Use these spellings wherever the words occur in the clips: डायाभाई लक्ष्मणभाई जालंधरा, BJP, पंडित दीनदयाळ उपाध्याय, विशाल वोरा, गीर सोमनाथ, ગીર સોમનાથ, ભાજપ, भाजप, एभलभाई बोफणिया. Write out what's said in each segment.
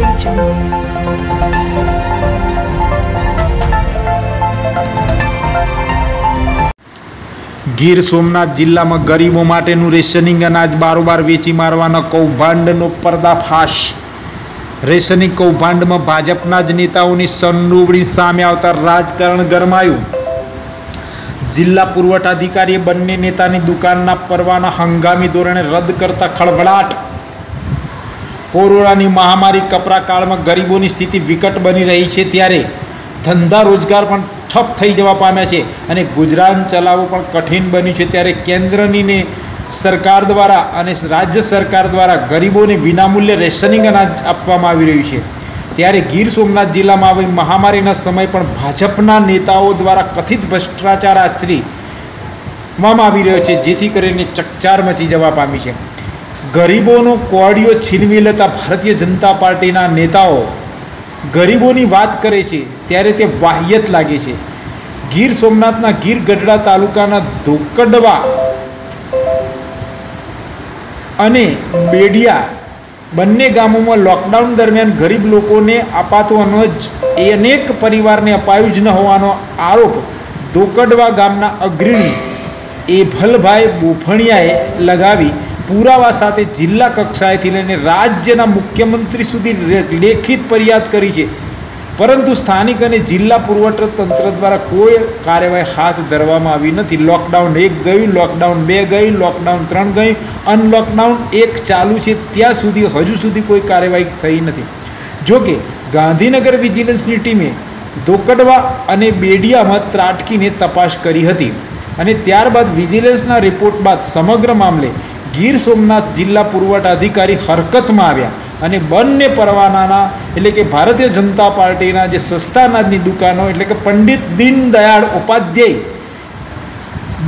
गीर सोमनाथ जिला में गरीबों माटेनु रेशनिंग अनाज बारोबार वेची मारवाना कौभांडनो पर्दाफाश। रेशनिंग कौभांड में भाजपना ज नेताओनी संडोवणी सामे आवता राजकारण गरमायुं। जिला पुरवठाधिकारी बंने नेतानी दुकानना परवाना हंगामी धोरणे रद्द करता खळभळाट। कोरोना नी महामारी कपरा काल में गरीबों की स्थिति विकट बनी रही है, त्यारे धंधा रोजगार पण ठप थई जवा पाम्या छे अने गुजरान चलाववुं पण कठिन बन्युं छे, त्यारे केंद्रनी ने सरकार द्वारा अने राज्य सरकार द्वारा गरीबों ने विनामूल्य रेशनिंग अनाज आपवामां आवी रह्युं छे, त्यारे गीर सोमनाथ जिला में आवी महामारीना समय पण भाजपना नेताओं द्वारा कथित भ्रष्टाचार आचरवामां आवी रह्यो छे, जेथी करीने चकचार मची जवा पामी छे। गरीबों कोडियो छीनवी लेता भारतीय जनता पार्टी नेताओं गरीबों की बात करे त्यारे ते वाहियत लगे। गीर सोमनाथ गीर गढ़डा तालुकाना धोकडवा अने बेडिया बंने गामों में लॉकडाउन दरमियान गरीब लोगों ने आपातो अनाज अनेक परिवार ने अपायुं ज न होवानो आरोप धोकडवा गामना अग्रणी एभलभाई बोफणियाए लगावी पुरावा साथे जिला कक्षाए थी लईने राज्यना मुख्यमंत्री सुधी लेखित फरियाद करी छे, परंतु स्थानिक अने जिला पुरवठा तंत्र द्वारा कोई कार्यवाही हाथ धरवामां आवी नथी। लॉकडाउन 1 गई, लॉकडाउन 2 गई, लॉकडाउन 3 गई, अनलॉकडाउन 1 चालू है, त्यां सुधी हजू सुधी कोई कार्यवाही थई नथी। जो कि गांधीनगर विजिलन्सनी टीमे धोकडवा अने बेडिया में त्राटकीने तपास करी हती अने त्यारबाद विजिलन्सना रिपोर्ट बाद समग्र मामले गीर सोमनाथ जिला पुरवठा अधिकारी हरकत में आव्या अने बन्ने परवानाना एटले के भारतीय जनता पार्टीना जे सस्ता अनाजनी दुकानों एटले के पंडित दीनदयाळ उपाध्याय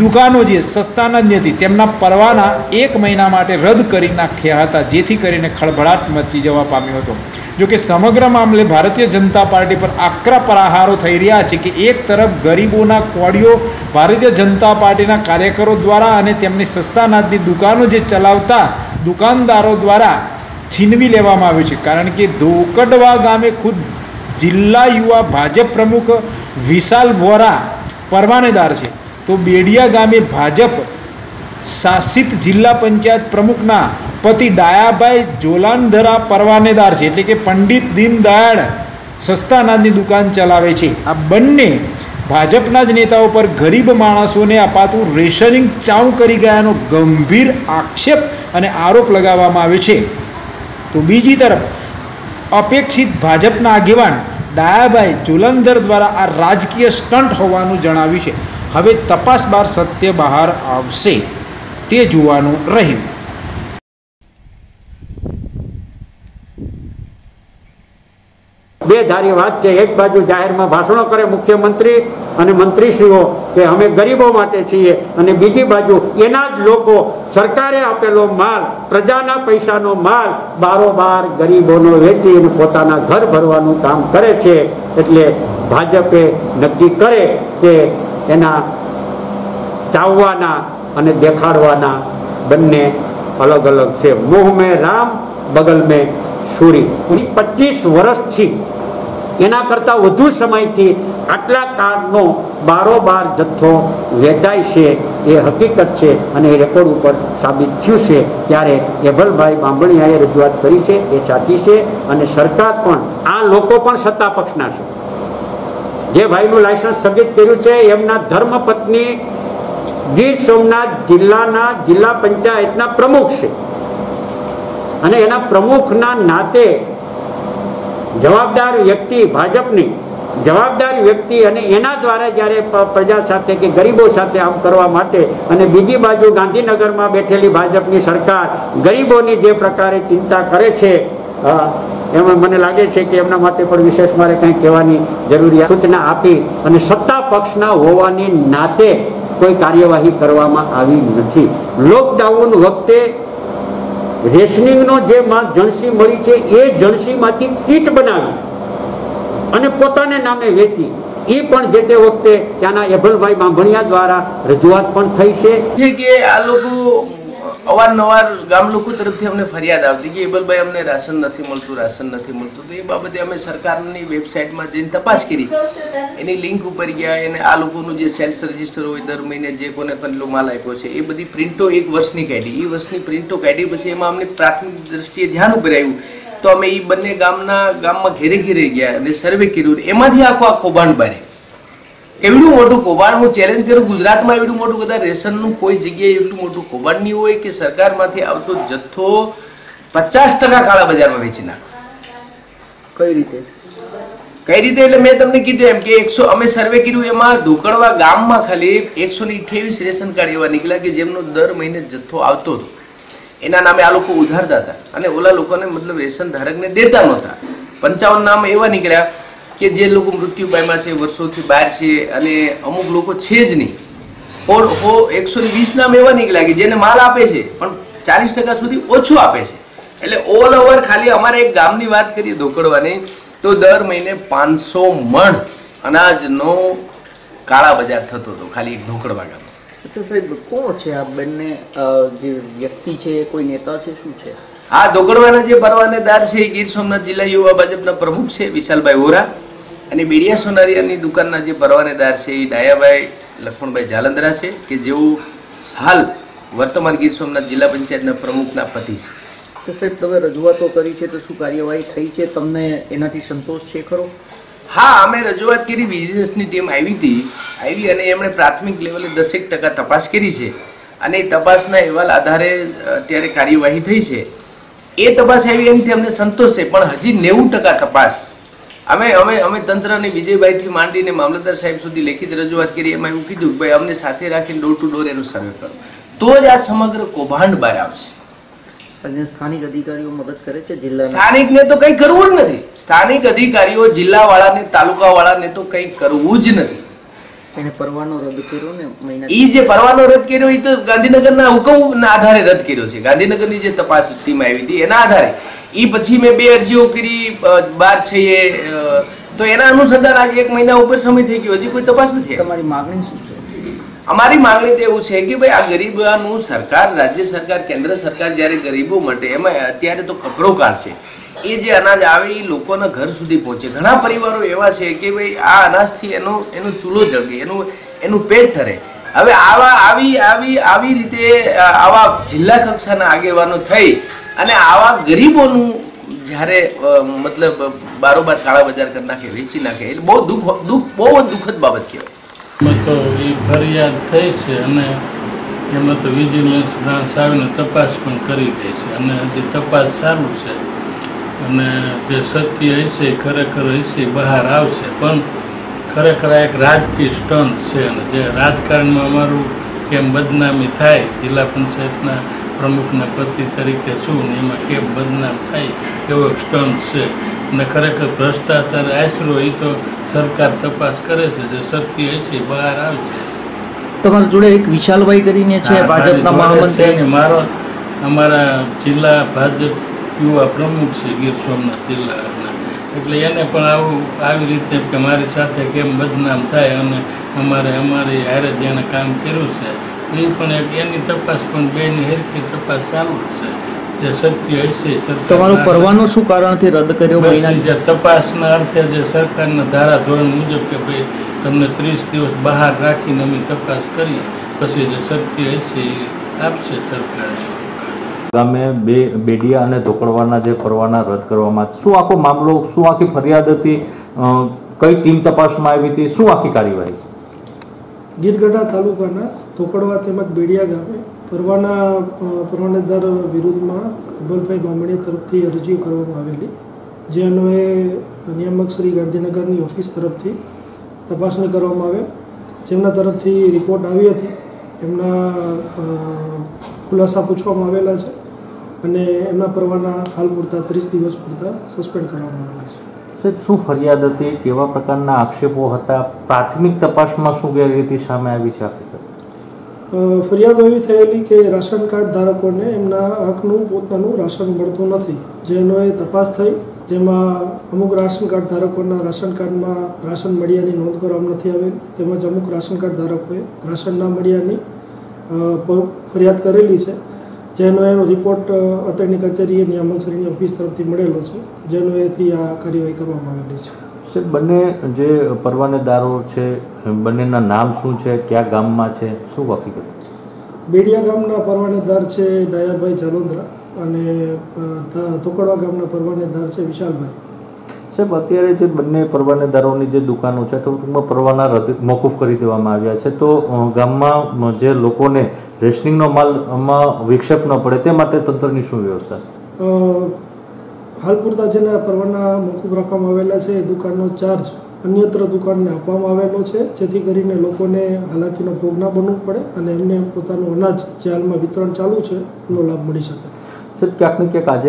दुकानों जे सस्ता अनाजनी हती तेमना परवाना 1 महीना माटे रद्द करी नाख्या हता, जेथी करीने खळभळाट मची जवा पाम्यो हतो। जो कि समग्र मामले भारतीय जनता पार्टी पर आकरा प्रहारो थई रह्या छे कि एक तरफ गरीबोना कोडियो भारतीय जनता पार्टीना कार्यकरो द्वारा अने तेमनी सस्ता अनाजनी दुकानों जे चलावता दुकानदारों द्वारा छीनवी लेवामां आव्युं छे, कारण के धोकडवा गामे खुद जिला युवा भाजप प्रमुख विशाल वोरा परवानेदार छे, तो बेडिया गामे भाजप शासित जिला पंचायत प्रमुखना पति डायाभाई जोलांधरा परवानेदार है, एटले के पंडित दीनदयाळ सस्ता अनाजनी दुकान चलावे छे। आ बंने भाजपना ज नेताओं पर गरीब माणसोने अपातु रेशनिंग चाऊ करी गयानो गंभीर आक्षेप अने आरोप लगाववामां आव्यो छे, तो बीजी तरफ अपेक्षित भाजपना आगेवान डायाभाई जोलांधर द्वारा आ राजकीय स्टंट होवानुं जणाव्युं छे। हवे तपास बाद सत्य बहार आवशे ते जोवानुं रह्युं। बेधारी बात है, एक बाजू जाहिर में भाषणों करे मुख्यमंत्री और मंत्रीश्रीओ कि अमे गरीबों माटे छीए अने बीजी बाजू एना ज लोको सरकारे आपेलो माल प्रजाना पैसानो माल बारोबार गरीबोनो वेचीने पोताना घर भरवानुं काम करे छे। एटले भाजपे नक्की करे के एना चाववाना अने देखाडवाना बंने अलग अलग छे। मुँह में राम बगल में सूरी। 25 वर्ष थी एना करता वधु समय थी आटला कार्डनो बारोबार जत्थो वेचाय छे, ए हकीकत छे अने रेकॉर्ड उपर साबित थयुं छे, त्यारे एवलभाई बांबणियाए रजूआत करी छे, ए साची छे अने सरकार पण आ लोको पण सत्ता पक्षना छे। जे भाईनुं लायसन्स स्थगित कर्युं छे एमना धर्मपत्नी गीर सोमनाथ जिल्लाना जिला पंचायतना प्रमुख छे अने एना प्रमुखना नाते जवाबदार व्यक्ति भाजपनी जवाबदार व्यक्ति अने एना द्वारा ज्यारे प्रजा साथे के गरीबों साथे आम करवा माटे अने बीजी बाजू गांधीनगर में बैठेली भाजपनी सरकार गरीबों ने जे प्रकारे चिंता करे छे एम मने लगे छे कि एमना माटे पर विशेष मारे कंई कहेवानी जरूरियात सूचना आपी अने सत्ता पक्षना होवानी नाते कोई कार्यवाही करवामां आवी नथी। लॉकडाउन वखते रेशनिंगनो जे माल जणसी मळी छे ए जणसीमांथी कीट बनावी अने पोताने नामे वेची ए पण जे ते वखते त्याना एभलभाई बांभणिया द्वारा रजूआत पण थई छे। जे के आ लोको अवारनवार गाम लोको तरफथी अमने फरियाद आवती कि एबलभाई अमने राशन नथी मळतुं तो ए बाबते अमे सरकारनी वेबसाइटमां जईने तपास करी एनी लिंक उपर गया एने आ लोकोनुं जे सेल्स रजिस्टर होय दर महीने जे कोने कटलो माल आप्यो छे ए बधी प्रिंटो एक वर्षनी काढी ई वर्षनी प्रिंटो काढी पछी एमां अमने प्राथमिक दृष्टिए ध्यान उपर आव्युं तो अमे ई बने गाममा घेरे घेरे गया अने सर्वे कर्यो एमांथी आखो कौभांड बारे केवडू मोटू कोबाण हूँ चैलेंज करूँ गुजरात में एवडू मोटू कदा रेशननु कोई जगह एवडू मोटू कोबाण नहीं होय कि सरकार मांथी आवतो जत्थो 50% काळा बजार में वेची नाखे कई रीते एटले मैं तमने कीधुं एम के 100 अमे सर्वे कर्युं एमां धोकड़वा गाम में खाली 128 रेशन कार्ड एवा निकळ्या के जेमनो दर महीने जत्थो आवतो हतो एना नामे आ लोको उधारता हता अने ओला लोकोने मतलब रेशन धारकने देता नहोता 55 नाम एवा निकळ्या कि जे लोग मृत्यु पाम्या छे वर्षोथी बहार छे अने अमुक लोग छे ज नहीं और वो 120 नाम एवा निकळ्या कि जेने माल आपे छे पण 40% सुधी ओछो आपे छे एटले ऑल ओवर खाली अमारे एक गामनी वात करीए धोकड़वानी तो दर महीने 500 मण अनाजनो काळा बजार थतो तो खाली एक धोकड़वा गाम। अच्छा साहेब कोण छे आ बन्ने जे व्यक्ति छे कोई नेता छे शुं छे? आ धोकड़वाना जे परवानेदार छे गीर सोमनाथ जिला युवा भाजपना प्रमुख छे विशालभाई ओरा अने बेडिया सोनारियानी दुकानना जे परवानेदार छे डायाभाई लक्ष्मणभाई जालंधरा छे के जेओ हाल वर्तमान गीर सोमनाथ जिला पंचायतना प्रमुखना पति छे। तो साहेब तमे रजूआतो करी छे तो शुं कार्यवाही थई छे? तमने एनाथी संतोष छे खरो? हाँ अमे रजूआत करी विजिलन्सनी टीम आई अने एमणे प्राथमिक लेवले 10% तपास करी छे अने तपासना अहेवाल आधारे अत्यारे कार्यवाही थई छे ए तपास आई एमथी अमने संतोष छे पण हजी 90% तपास अमे तंत्र ने विजयभाई थी मांडी ने मामलतदार साहेब सुधी लिखित रजूआत करी एमां एवुं कीधुं के भाई अमने साथे राखीने डोर टू डोर एनो सर्वे करो तो ज आ समग्र कौभांड बहार आवशे। स्थानिक अधिकारीओ मदद करे छे जिल्लाना स्थानिकने तो कंई करवुं ज नथी स्थानिक अधिकारीओ जिल्लावाळाने तालुकावाळाने तो कंई करवुं ज नथी एने परवानो रद्द कर्यो ने महीना ई जे परवानो रद्द कर्यो ई तो गांधीनगरना हुकमना आधारे रद्द कर्यो छे गांधीनगरनी जे तपास टीम आवी हती एना आधारे ई पछी मैं 2 अर्जीओ करी 12 छे तो एना अनुसंधान आज 1 महीना ऊपर समय थई गयो हजी कोई तपास नथी। તમારી માંગણી શું છે? અમારી માંગણી તો એવું છે કે ભાઈ આ ગરીબોનું સરકાર રાજ્ય સરકાર કેન્દ્ર સરકાર જ્યારે ગરીબો માટે એમાં અત્યારે તો કપરો કાળ છે એ જે અનાજ આવે એ લોકોના ઘર સુધી પહોંચે ઘણા પરિવારો એવા છે કે ભાઈ આ અનાજથી એનો ચૂલો જળગે એનું પેટ ઠરે હવે આવી રીતે આવા જિલ્લા કક્ષાના આગેવાનો થઈ અને આવા ગરીબોનું જ્યારે મતલબ બારોબાર કાળા બજાર કરી નાખે વેચી નાખે એટલે બહુ બહુ દુઃખદ બાબત કહેવાય તો એ ફરિયાદ થઈ છે અને એમાં તો વિજિલન્સ બ્રાન્ચ આવીને તપાસ પણ કરી દે છે અને જે તપાસ ચાલુ છે અને જે સત્ય હશે ખરેખર હશે બહાર આવશે પણ ખરેખર એક રાજકીય સ્ટન્ટ છે અને જે રાજકારણમાં અમારું કેમ બદનામી થાય જિલ્લા પંચાયતના પ્રમુખના પતિ તરીકે શું ને એમાં કેમ બદનામ થાય એવો સ્ટન્ટ છે અને ખરેખર ભ્રષ્ટાચાર આશરો એ તો સરકાર તપાસ કરે છે જે સત્ય હશે બહાર આવશે. તમારી જોડે એક વિશાલભાઈ કરીને છે ભાજપના મહામંત્રી મારો અમારા જિલ્લા ભાજપ યુવા પ્રમુખ છે ગીર સોમનાથ જિલ્લાના એટલે એને પણ આવી રીતે કે મારી સાથે કેમ બદનામ થાય અને અમારી હારે જેણે કામ કર્યું છે બેડિયા અને ધોકડવાના જે પરવાના રદ કરવામાં શું આખો મામલો શું આખી ફરિયાદ હતી કઈ ટીમ તપાસમાં આવી હતી શું આખી કાર્યવાહી ગીરગઢડા તાલુકાના ધોકડવા તેમજ બેડિયા ગામે પરવાનેદાર વિરુદ્ધમાં અબલભાઈ બામણીયા તરફથી અરજીઓ કરવામાં આવેલી જે અન્વયે નિયામક શ્રી ગાંધીનગરની ઓફિસ તરફથી તપાસણી કરવામાં આવે જેમના તરફથી રિપોર્ટ આવી હતી એમના ખુલાસા પૂછવામાં આવેલા છે અને એમના પરવાના હાલ પૂરતા 30 દિવસ પૂરતા સસ્પેન્ડ કરવામાં આવેલા છે. સાહેબ શું ફરિયાદ હતી કેવા પ્રકારના આક્ષેપો હતા પ્રાથમિક તપાસમાં શું ગેરરીતિ સામે આવી છે? ફરિયાદ એવી થયેલી કે રાશન કાર્ડ ધારકોને એમના હકનું પોતાનું રાશન મળતું નથી જેનો એ તપાસ થઈ જેમાં અમુક રાશન કાર્ડ ધારકોના રાશન કાર્ડમાં રાશન મળ્યાની નોંધ કરવામાં નથી આવેલી તેમજ અમુક રાશન કાર્ડ ધારકોએ રાશન ના મળ્યાની ફરિયાદ કરેલી છે जेनो एनो रिपोर्ट अत्यारनी कचेरीए नियामक श्रीनी ऑफिस तरफथी मळेलो छे जेनो एथी आ कार्यवाही करवामां आवेली छे। साहेब बने जे परवानेदारो छे बनेना नाम शुं छे, क्या गाममां छे, शुं हकीकत? बेडिया गामना परवानेदार छे डायाभाई जलोंद्रा अने तोकडवा गामना परवानेदार छे विशालभाई। साहेब अत्यारे जे बने परवानेदारोनी जे दुकानो छे तो टूंकमां परवाना मौकूफ करी देवामां आव्या छे, तो गाममां जे लोकोने रेशनिंग माल में विक्षेप न पड़े तंत्र की शू व्यवस्था? हाल पूरता जेना परवाना मौकूफ रखवामां आवेला छे दुकानों चार्ज अन्यत्र दुकान ने आपवामां आवेलो छे, जेथी करीने लोकोने हालाकीनो भोग न बनवू पड़े अने एमने पोतानुं अनाज जे हालमां वितरण चालू छे एनो लाभ मळी शके। सर क्या क्या आज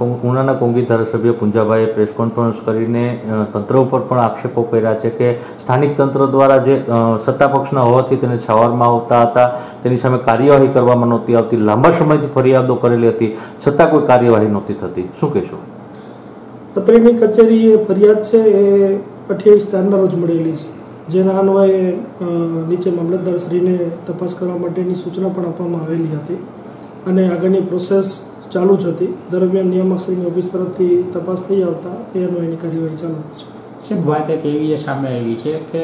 उना कोंगी धारासभ्य पुंजाभाई प्रेस कॉन्फ्रेंस करीने तंत्र पर आक्षेपों कर्या छे के स्थानिक तंत्र द्वारा जे सत्तापक्षना होवाथी तेने छावरमां आवता हता, तेनी सामे कार्यवाही करवामां नहोती आवती, लांबा समयथी फरियादो करेली हती छतां कोई कार्यवाही नहोती थती, शुं कहेशो? अत्रेनी कचेरीए फरियाद छे ए 28 चारना रोज मळेली छे, जेना अन्वये नीचे मामलतदारश्रीने तपास करवा माटेनी सूचना पण आपवामां आवेली हती अने आगळनी प्रोसेस चालू ज थी। दरमियान नियामक श्रीनी ऑफिस तरफथी तपास थी आता एनी कार्यवाही चालू थी। साहब बात एक एवी सामे आवी छे के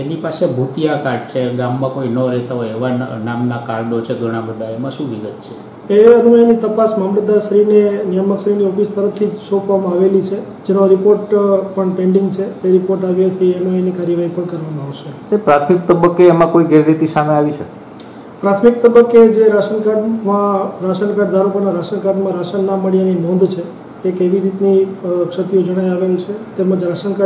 एनी पासे भूतिया कार्ड छे, गाममां कोई न रहेता होय एवा नामना कार्डो छे घणा बधा, एमां शुं विगत छे? एनी तपास मामलतदारश्रीने नियामक श्रीनी ऑफिस तरफथी सोंपवामां आवेली छे, जेनो रिपोर्ट पण पेन्डिंग छे, ए रिपोर्ट आव्या थी एनो एनी कार्यवाही पण करवामां आवशे। ते प्राथमिक तबक्के एमां कोई गैररीति सामे आवी छे? प्राथमिक तबके जे राशन कार्ड धारकोना राशन कार्ड में राशन न मळ्यानी नोंध छे, एक एवी रीतनी क्षतिओ जणाई आवेल छे, तेमज राशन कार्ड